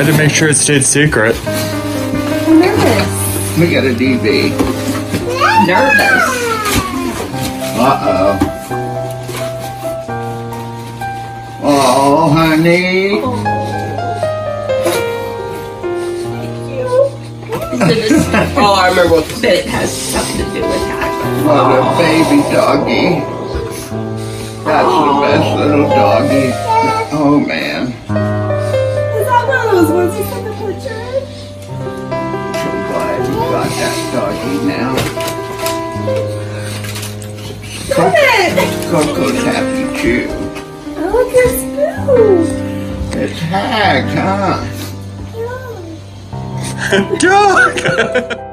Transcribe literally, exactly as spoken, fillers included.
I had to make sure it stayed secret. I'm nervous. We got a D V. Yeah. Nervous. Uh-oh. Oh, honey. Oh. Thank you. Oh, I remember what it has something to do with that. What oh. a baby doggy. That's oh. the best little doggy. Oh, man. Is that one of those ones you took the picture in? So glad you got that doggy now. Stop it! Coco's happy, too. Look at your spoon! It's hacked, huh? Yeah. Dog!